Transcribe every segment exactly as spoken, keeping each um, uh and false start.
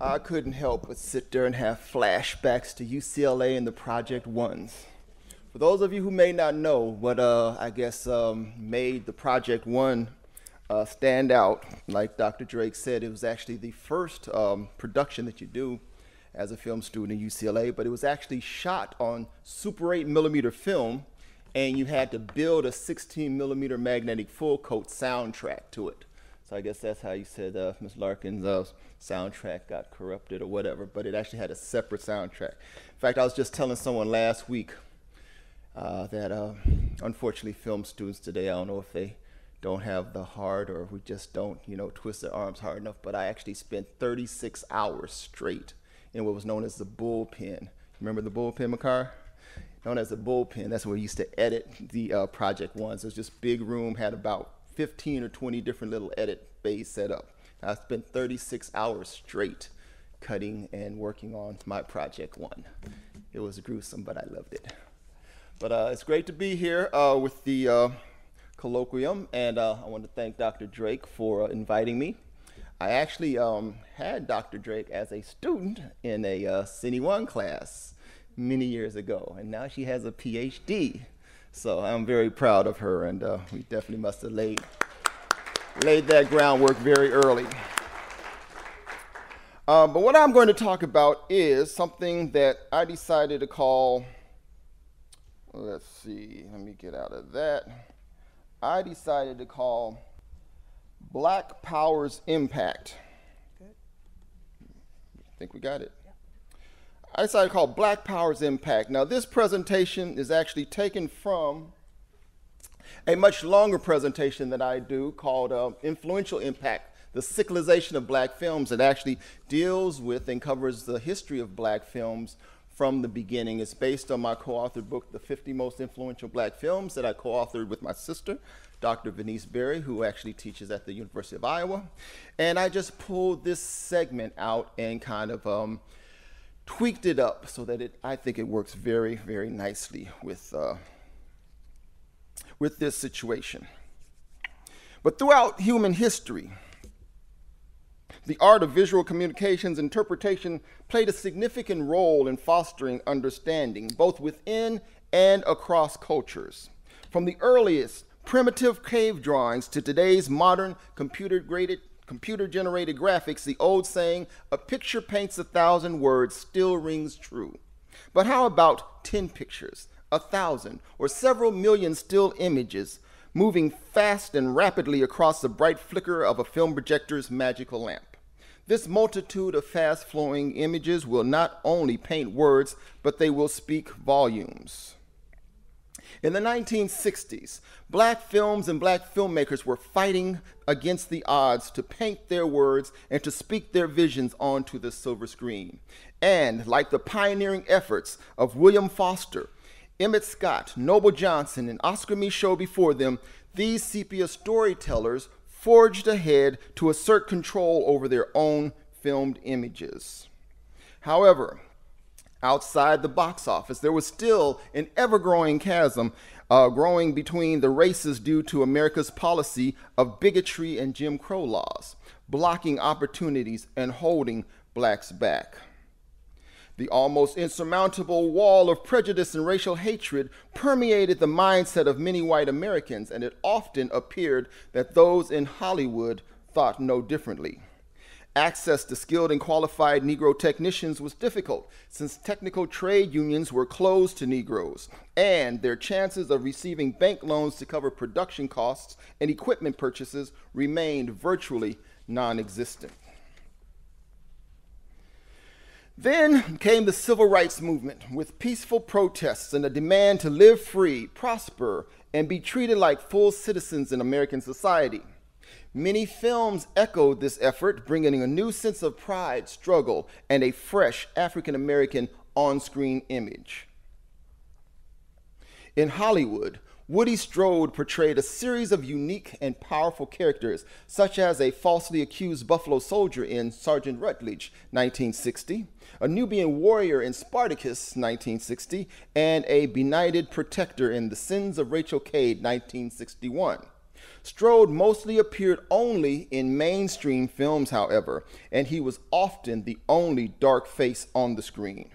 I couldn't help but sit there and have flashbacks to U C L A and the Project Ones. For those of you who may not know what uh, I guess um, made the Project One uh, stand out, like Doctor Drake said, it was actually the first um, production that you do as a film student at U C L A, but it was actually shot on super eight millimeter film, and you had to build a sixteen millimeter magnetic full coat soundtrack to it. So I guess that's how you said uh, Miss Larkin's uh, soundtrack got corrupted or whatever, but it actually had a separate soundtrack. In fact, I was just telling someone last week uh, that uh, unfortunately film students today, I don't know if they don't have the heart or if we just don't, you know, twist their arms hard enough, but I actually spent thirty-six hours straight in what was known as the bullpen. Remember the bullpen, McCarr? Known as the bullpen, that's where we used to edit the uh, Project Ones. So it was just big room, had about fifteen or twenty different little edit bays set up. I spent thirty-six hours straight cutting and working on my Project One. It was gruesome, but I loved it. But uh, it's great to be here uh, with the uh, colloquium, and uh, I want to thank Doctor Drake for uh, inviting me. I actually um, had Doctor Drake as a student in a uh, Cine one class many years ago, and now she has a P H D. So I'm very proud of her, and uh, we definitely must have laid, laid that groundwork very early. Um, but what I'm going to talk about is something that I decided to call, let's see, let me get out of that. I decided to call Black Power's Impact. Good. I think we got it. I decided to call Black Power's Impact. Now, this presentation is actually taken from a much longer presentation that I do called uh, Influential Impact: The Cyclization of Black Films. It actually deals with and covers the history of black films from the beginning. It's based on my co-authored book, The Fifty Most Influential Black Films, that I co-authored with my sister, Doctor Venise Berry, who actually teaches at the University of Iowa. And I just pulled this segment out and kind of um, tweaked it up so that it, I think it works very, very nicely with, uh, with this situation. But throughout human history, the art of visual communications interpretation played a significant role in fostering understanding, both within and across cultures. From the earliest primitive cave drawings to today's modern computer-graded computer-generated graphics, the old saying, "A picture paints a thousand words," still rings true. But how about ten pictures, a thousand, or several million still images moving fast and rapidly across the bright flicker of a film projector's magical lamp? This multitude of fast-flowing images will not only paint words, but they will speak volumes. In the nineteen sixties, black films and black filmmakers were fighting against the odds to paint their words and to speak their visions onto the silver screen. And like the pioneering efforts of William Foster, Emmett Scott, Noble Johnson, and Oscar Micheaux before them, these sepia storytellers forged ahead to assert control over their own filmed images. However, outside the box office, there was still an ever-growing chasm uh, growing between the races due to America's policy of bigotry and Jim Crow laws, blocking opportunities and holding blacks back. The almost insurmountable wall of prejudice and racial hatred permeated the mindset of many white Americans, and it often appeared that those in Hollywood thought no differently. Access to skilled and qualified Negro technicians was difficult, since technical trade unions were closed to Negroes, and their chances of receiving bank loans to cover production costs and equipment purchases remained virtually non-existent. Then came the Civil Rights Movement, with peaceful protests and a demand to live free, prosper, and be treated like full citizens in American society. Many films echoed this effort, bringing a new sense of pride, struggle, and a fresh African-American on-screen image. In Hollywood, Woody Strode portrayed a series of unique and powerful characters, such as a falsely accused Buffalo soldier in Sergeant Rutledge, nineteen sixty, a Nubian warrior in Spartacus, nineteen sixty, and a benighted protector in The Sins of Rachel Cade, nineteen sixty-one. Strode mostly appeared only in mainstream films, however, and he was often the only dark face on the screen.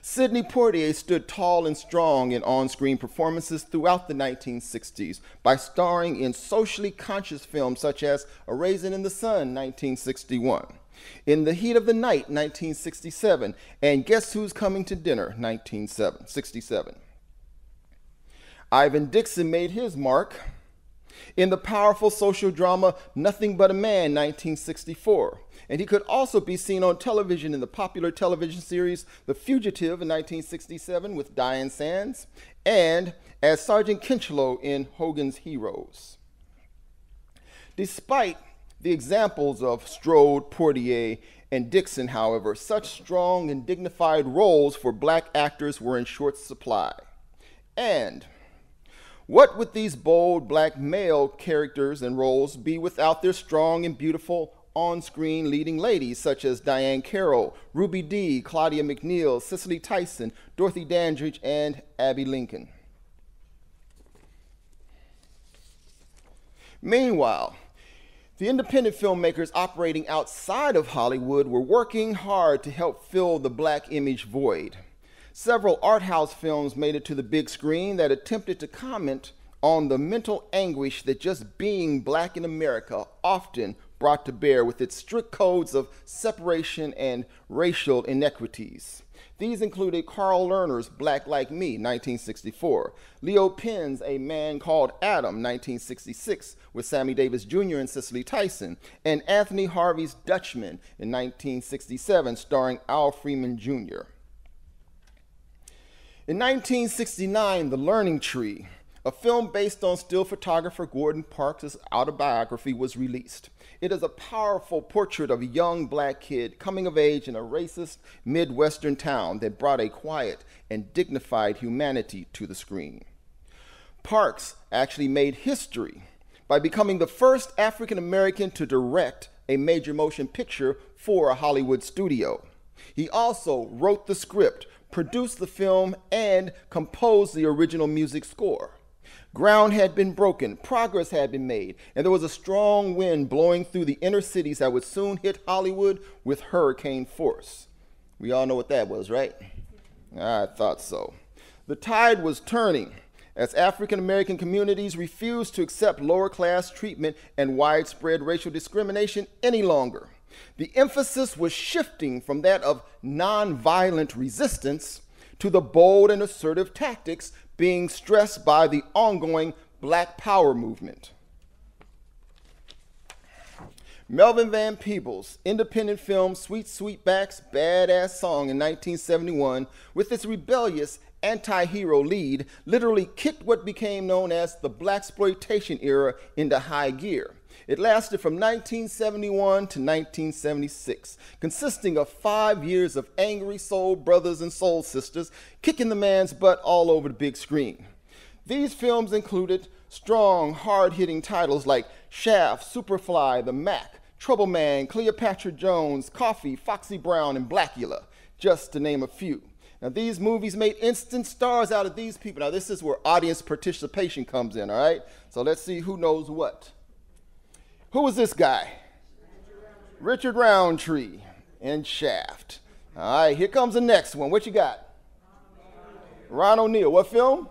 Sidney Poitier stood tall and strong in on-screen performances throughout the nineteen sixties by starring in socially conscious films such as A Raisin in the Sun, nineteen sixty-one, In the Heat of the Night, nineteen sixty-seven, and Guess Who's Coming to Dinner, nineteen sixty-seven. Ivan Dixon made his mark in the powerful social drama Nothing But a Man, nineteen sixty-four, and he could also be seen on television in the popular television series The Fugitive in nineteen sixty-seven with Diane Sands, and as Sergeant Kincheloe in Hogan's Heroes. Despite the examples of Strode, Poitier, and Dixon, however, such strong and dignified roles for black actors were in short supply. And what would these bold black male characters and roles be without their strong and beautiful on-screen leading ladies such as Diane Carroll, Ruby Dee, Claudia McNeil, Cicely Tyson, Dorothy Dandridge, and Abby Lincoln? Meanwhile, the independent filmmakers operating outside of Hollywood were working hard to help fill the black image void. Several art house films made it to the big screen that attempted to comment on the mental anguish that just being black in America often brought to bear with its strict codes of separation and racial inequities. These included Carl Lerner's Black Like Me, nineteen sixty-four, Leo Penn's A Man Called Adam, nineteen sixty-six, with Sammy Davis Junior and Cicely Tyson, and Anthony Harvey's Dutchman in nineteen sixty-seven, starring Al Freeman Junior In nineteen sixty-nine, The Learning Tree, a film based on still photographer Gordon Parks' autobiography, was released. It is a powerful portrait of a young black kid coming of age in a racist Midwestern town that brought a quiet and dignified humanity to the screen. Parks actually made history by becoming the first African American to direct a major motion picture for a Hollywood studio. He also wrote the script, produced the film, and composed the original music score. Ground had been broken, progress had been made, and there was a strong wind blowing through the inner cities that would soon hit Hollywood with hurricane force. We all know what that was, right? I thought so. The tide was turning as African American communities refused to accept lower class treatment and widespread racial discrimination any longer. The emphasis was shifting from that of nonviolent resistance to the bold and assertive tactics being stressed by the ongoing Black Power movement. Melvin Van Peebles' independent film Sweet Sweetback's Baadasssss Song in nineteen seventy-one, with its rebellious anti-hero lead, literally kicked what became known as the blaxploitation era into high gear. It lasted from nineteen seventy-one to nineteen seventy-six, consisting of five years of angry soul brothers and soul sisters kicking the man's butt all over the big screen. These films included strong, hard-hitting titles like Shaft, Superfly, The Mack, Trouble Man, Cleopatra Jones, Coffee, Foxy Brown, and Blacula, just to name a few. Now, these movies made instant stars out of these people. Now, this is where audience participation comes in, all right? So let's see who knows what. Who was this guy? Richard Roundtree. Richard Roundtree and Shaft. All right, here comes the next one. What you got? Ron O'Neill. What film?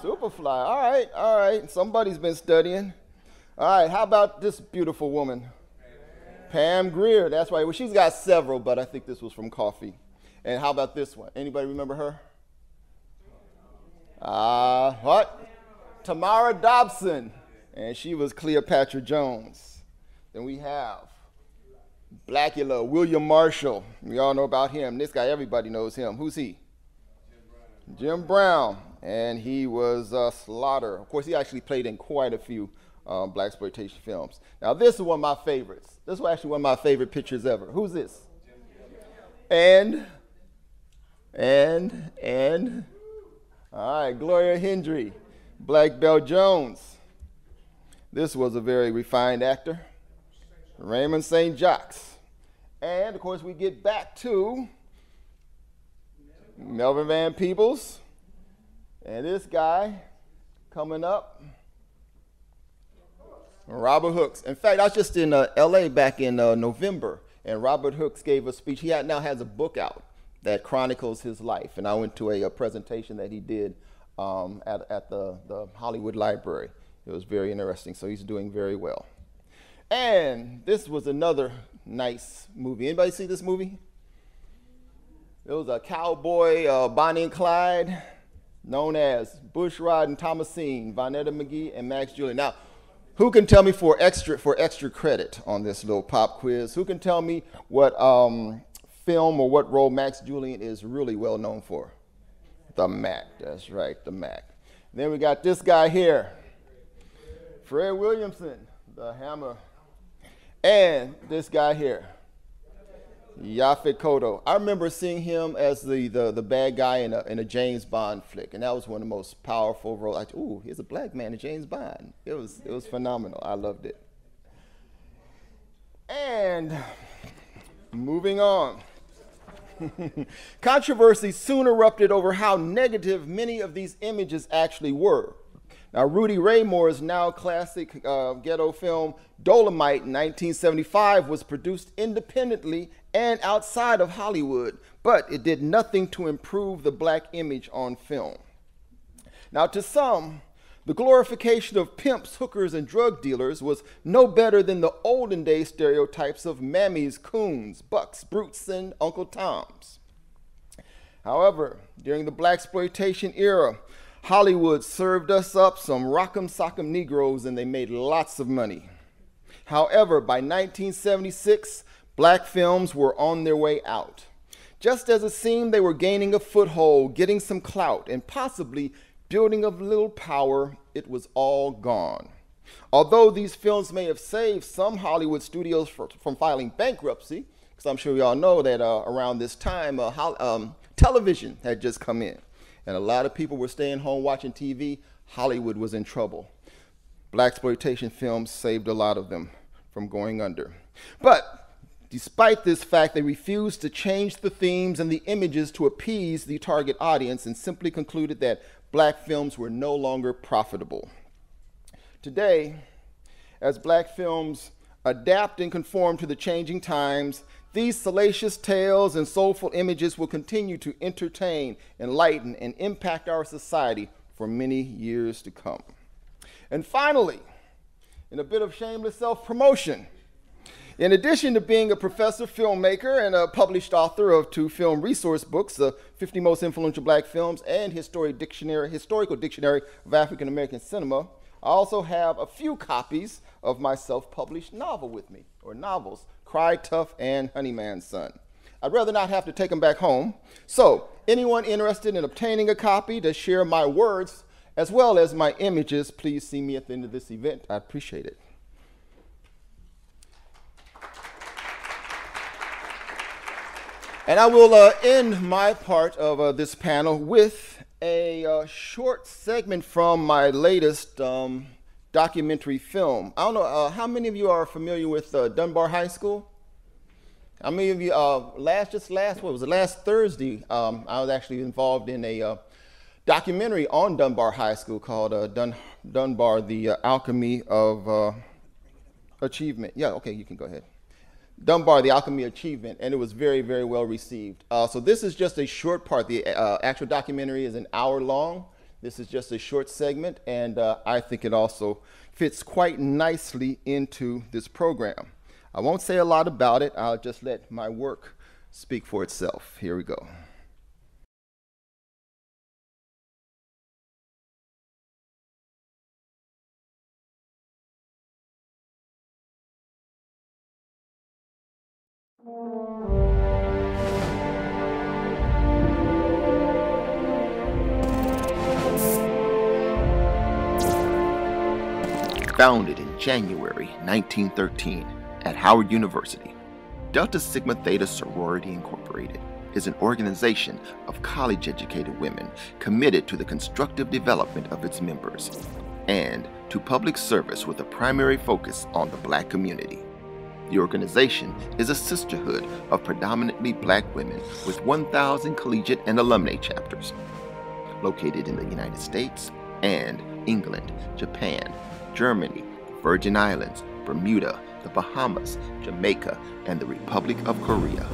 Superfly. Superfly. All right, all right. Somebody's been studying. All right, how about this beautiful woman? Pam, Pam Grier. That's right. Well, she's got several, but I think this was from Coffee. And how about this one? Anybody remember her? Uh, what? Tamara Dobson. And she was Cleopatra Jones. Then we have Blacula, William Marshall. We all know about him. This guy, everybody knows him. Who's he? Jim Brown. Jim Brown. And he was uh, Slaughter. Of course, he actually played in quite a few um, blaxploitation films. Now, this is one of my favorites. This was actually one of my favorite pictures ever. Who's this? And, and, and, all right, Gloria Hendry, Black Belt Jones. This was a very refined actor, Raymond Saint Jacques. And of course we get back to Melvin Van Peebles. And this guy coming up, Robert Hooks. In fact, I was just in uh, L A back in uh, November, and Robert Hooks gave a speech. He had, now has a book out that chronicles his life, and I went to a, a presentation that he did um, at, at the, the Hollywood Library. It was very interesting, so he's doing very well. And this was another nice movie. Anybody see this movie? It was a cowboy, uh, Bonnie and Clyde, known as Bush Rodden, Thomasine, Vonetta McGee, and Max Julian. Now, who can tell me for extra for extra credit on this little pop quiz? Who can tell me what um, film or what role Max Julian is really well known for? The Mack. That's right, the Mack. Then we got this guy here, Fred Williamson, the Hammer, and this guy here, Yaphet Kotto. I remember seeing him as the, the, the bad guy in a, in a James Bond flick, and that was one of the most powerful roles. I, ooh, here's a black man in James Bond. It was, it was phenomenal. I loved it. And moving on. Controversy soon erupted over how negative many of these images actually were. Now, Rudy Ray Moore's now classic uh, ghetto film, Dolomite, in nineteen seventy-five, was produced independently and outside of Hollywood, but it did nothing to improve the black image on film. Now, to some, the glorification of pimps, hookers, and drug dealers was no better than the olden day stereotypes of mammies, coons, bucks, brutes, and Uncle Toms. However, during the blaxploitation era, Hollywood served us up some rock'em sock'em Negroes, and they made lots of money. However, by nineteen seventy-six, black films were on their way out. Just as it seemed they were gaining a foothold, getting some clout, and possibly building a little power, it was all gone. Although these films may have saved some Hollywood studios for, from filing bankruptcy, because I'm sure y'all know that uh, around this time, uh, ho um, television had just come in. And a lot of people were staying home watching T V. Hollywood was in trouble. Blaxploitation films saved a lot of them from going under. But despite this fact, they refused to change the themes and the images to appease the target audience and simply concluded that black films were no longer profitable. Today, as black films adapt and conform to the changing times, these salacious tales and soulful images will continue to entertain, enlighten, and impact our society for many years to come. And finally, in a bit of shameless self-promotion, in addition to being a professor, filmmaker, and a published author of two film resource books, The Fifty Most Influential Black Films and Historic Dictionary, Historical Dictionary of African American Cinema, I also have a few copies of my self-published novel with me, or novels, Cry Tough and Honey Man's Son. I'd rather not have to take them back home. So anyone interested in obtaining a copy to share my words as well as my images, please see me at the end of this event. I appreciate it. And I will uh, end my part of uh, this panel with a uh, short segment from my latest um, documentary film. I don't know, uh, how many of you are familiar with uh, Dunbar High School? How many of you, uh, last, just last, what was it, last Thursday, um, I was actually involved in a uh, documentary on Dunbar High School called uh, Dun Dunbar, The uh, Alchemy of uh, Achievement. Yeah, okay, you can go ahead. Dunbar, The Alchemy of Achievement, and it was very, very well received. Uh, so this is just a short part. The uh, actual documentary is an hour long. This is just a short segment, and uh, I think it also fits quite nicely into this program. I won't say a lot about it. I'll just let my work speak for itself. Here we go. Founded in January nineteen thirteen at Howard University, Delta Sigma Theta Sorority Incorporated is an organization of college-educated women committed to the constructive development of its members and to public service with a primary focus on the black community. The organization is a sisterhood of predominantly black women with one thousand collegiate and alumni chapters located in the United States and England, Japan, Germany, Virgin Islands, Bermuda, the Bahamas, Jamaica, and the Republic of Korea.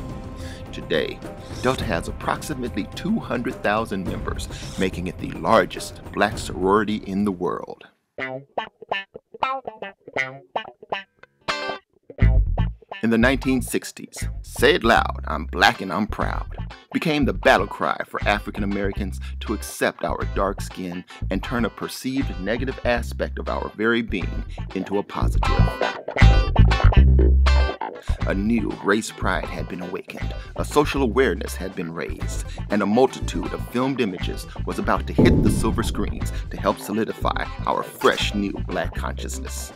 Today, Delta has approximately two hundred thousand members, making it the largest black sorority in the world. In the nineteen sixties, Say It Loud, I'm Black and I'm Proud became the battle cry for African Americans to accept our dark skin and turn a perceived negative aspect of our very being into a positive. A new race pride had been awakened, a social awareness had been raised, and a multitude of filmed images was about to hit the silver screens to help solidify our fresh new black consciousness.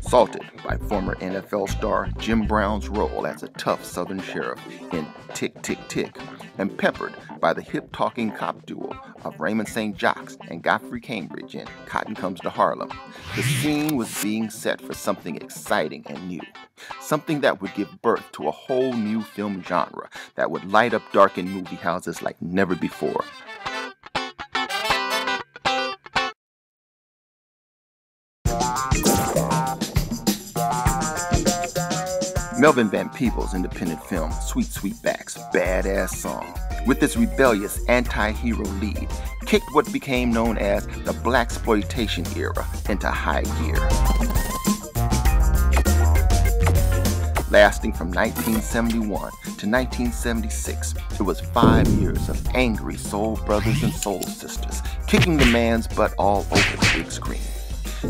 Salted by former N F L star Jim Brown's role as a tough Southern sheriff in Tick, Tick, Tick, and peppered by the hip-talking cop duo of Raymond Saint Jacques and Godfrey Cambridge in Cotton Comes to Harlem, the scene was being set for something exciting and new, something that would give birth to a whole new film genre that would light up darkened movie houses like never before. Melvin Van Peebles' independent film, Sweet Sweetback's Baadasssss Song, with its rebellious anti-hero lead, kicked what became known as the blaxploitation era into high gear. Lasting from nineteen seventy-one to nineteen seventy-six, it was five years of angry soul brothers and soul sisters, kicking the man's butt all over the big screen.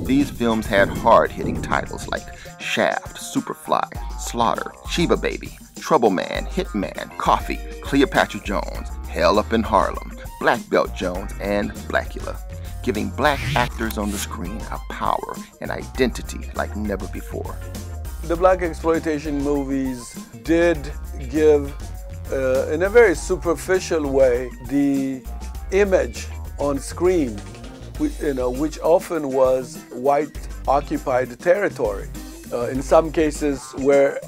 These films had hard-hitting titles like Shaft, Superfly, Slaughter, Sheba Baby, Trouble Man, Hitman, Coffee, Cleopatra Jones, Hell Up in Harlem, Black Belt Jones, and Blacula, giving black actors on the screen a power and identity like never before. The black exploitation movies did give, uh, in a very superficial way, the image on screen, we, you know, which often was white-occupied territory. Uh, in some cases where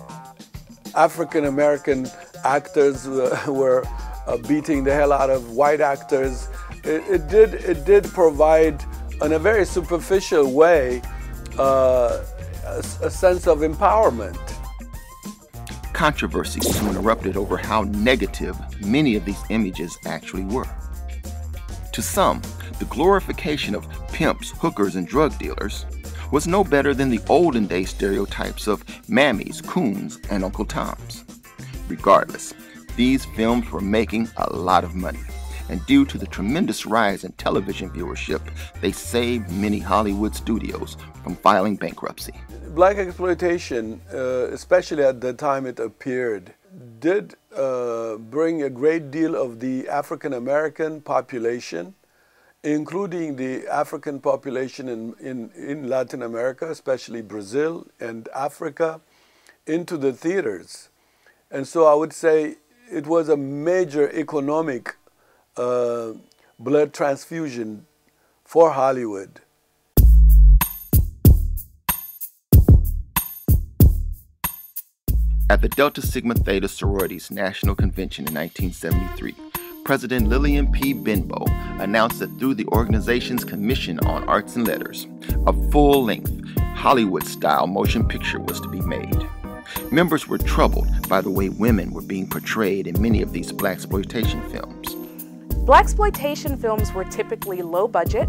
African-American actors uh, were uh, beating the hell out of white actors, it, it, did, it did provide, in a very superficial way, uh, a, a sense of empowerment. Controversy soon erupted over how negative many of these images actually were. To some, the glorification of pimps, hookers, and drug dealers was no better than the olden-day stereotypes of mammies, coons, and Uncle Toms. Regardless, these films were making a lot of money, and due to the tremendous rise in television viewership, they saved many Hollywood studios from filing bankruptcy. Black exploitation, uh, especially at the time it appeared, did uh, bring a great deal of the African-American population, including the African population in, in, in Latin America, especially Brazil and Africa, into the theaters. And so I would say it was a major economic uh, blood transfusion for Hollywood. At the Delta Sigma Theta Sorority's National Convention in nineteen seventy-three, President Lillian P. Benbow announced that through the organization's Commission on Arts and Letters, a full-length, Hollywood-style motion picture was to be made. Members were troubled by the way women were being portrayed in many of these blaxploitation films. Blaxploitation films were typically low-budget,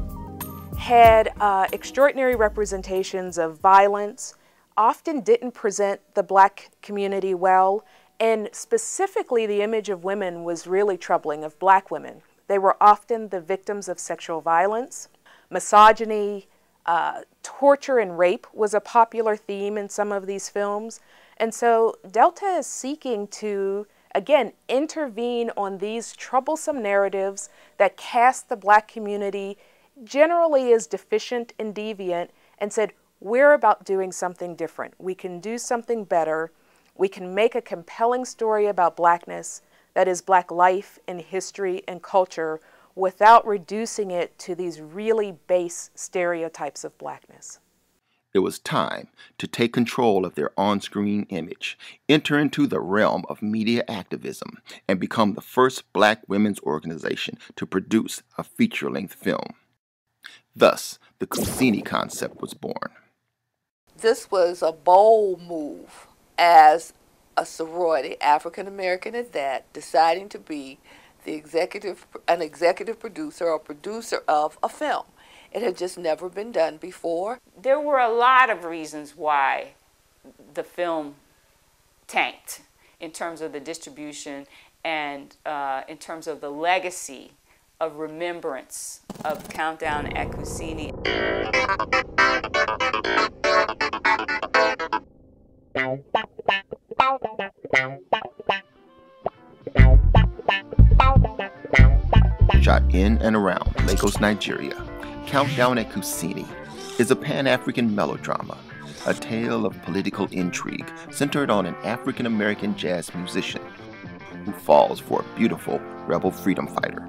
had uh, extraordinary representations of violence, often didn't present the black community well, and specifically, the image of women was really troubling, of black women. They were often the victims of sexual violence. Misogyny, uh, torture and rape was a popular theme in some of these films. And so Delta is seeking to, again, intervene on these troublesome narratives that cast the black community generally as deficient and deviant, and said, we're about doing something different. We can do something better. We can make a compelling story about blackness, that is black life and history and culture, without reducing it to these really base stereotypes of blackness. It was time to take control of their on-screen image, enter into the realm of media activism, and become the first black women's organization to produce a feature-length film. Thus, the Clusini concept was born. This was a bold move as a sorority, African American at that, deciding to be the executive, an executive producer or producer of a film. It had just never been done before. There were a lot of reasons why the film tanked in terms of the distribution and uh, in terms of the legacy of remembrance of Countdown at Clusini. Shot in and around Lagos, Nigeria, Countdown at Clusini is a Pan-African melodrama, a tale of political intrigue centered on an African-American jazz musician who falls for a beautiful rebel freedom fighter.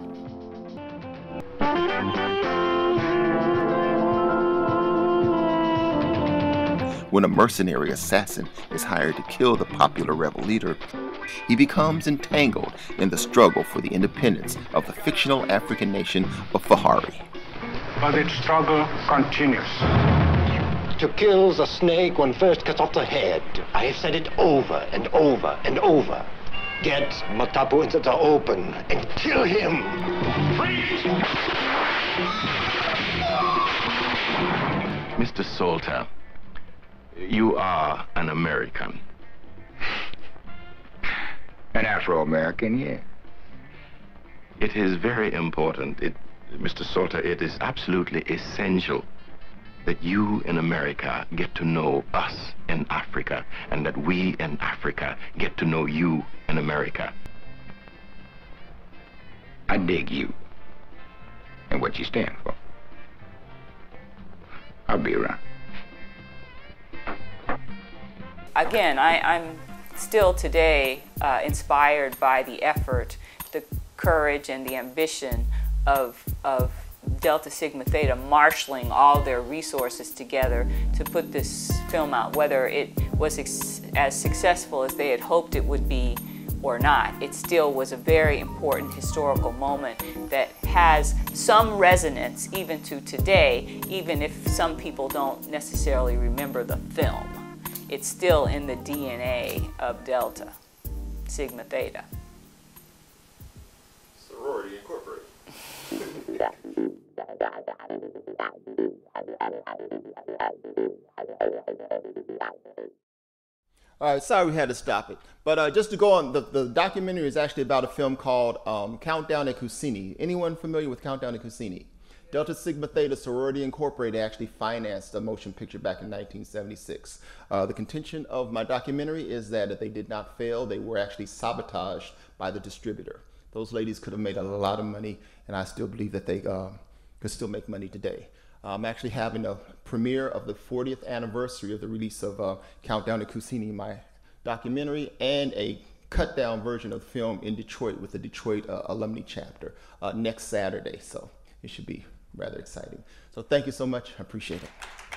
When a mercenary assassin is hired to kill the popular rebel leader, he becomes entangled in the struggle for the independence of the fictional African nation of Fahari. But its struggle continues. To kill the snake, one first cuts off the head. I have said it over and over and over. Get Matapu into the open and kill him. Freeze! Mister Salter, you are an American. An Afro-American, yeah. It is very important, it, Mister Salter, it is absolutely essential that you in America get to know us in Africa, and that we in Africa get to know you in America. I dig you and what you stand for. I'll be around. Again, I, I'm still today uh, inspired by the effort, the courage, and the ambition of, of Delta Sigma Theta marshaling all their resources together to put this film out, whether it was as successful as they had hoped it would be or not. It still was a very important historical moment that has some resonance even to today, even if some people don't necessarily remember the film. It's still in the D N A of Delta Sigma Theta. Sorority Incorporated. All right, sorry we had to stop it. But uh, just to go on, the, the documentary is actually about a film called um, Countdown at Clusini. Anyone familiar with Countdown at Clusini? Delta Sigma Theta Sorority Incorporated actually financed a motion picture back in nineteen seventy-six. Uh, the contention of my documentary is that if they did not fail, they were actually sabotaged by the distributor. Those ladies could have made a lot of money, and I still believe that they uh, could still make money today. I'm actually having a premiere of the fortieth anniversary of the release of uh, Countdown to Clusini, my documentary, and a cut-down version of the film in Detroit with the Detroit uh, alumni chapter uh, next Saturday. So it should be rather exciting. So thank you so much. I appreciate it.